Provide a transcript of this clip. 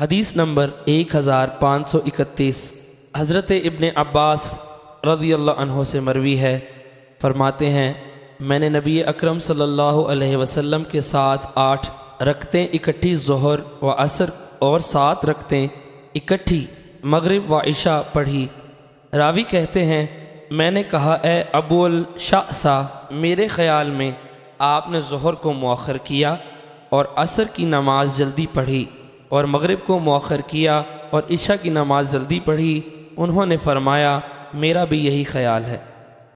हदीस नंबर 1531 हज़रत इबन अब्बास रदियल्लाहु अन्हु से मरवी है, फरमाते हैं मैंने नबी अकरम सल्लल्लाहु अलैहि वसल्लम के साथ 8 रकतें इकट्ठी ज़ोहर व असर और 7 रकतें इकट्ठी मगरिब व ईशा पढ़ी। रावी कहते हैं मैंने कहा ए अबू अल्शा मेरे ख़्याल में आपने ज़ोहर को मौखर किया और असर की नमाज जल्दी पढ़ी और मगरिब को मौखर किया और ईशा की नमाज जल्दी पढ़ी। उन्होंने फरमाया मेरा भी यही ख्याल है।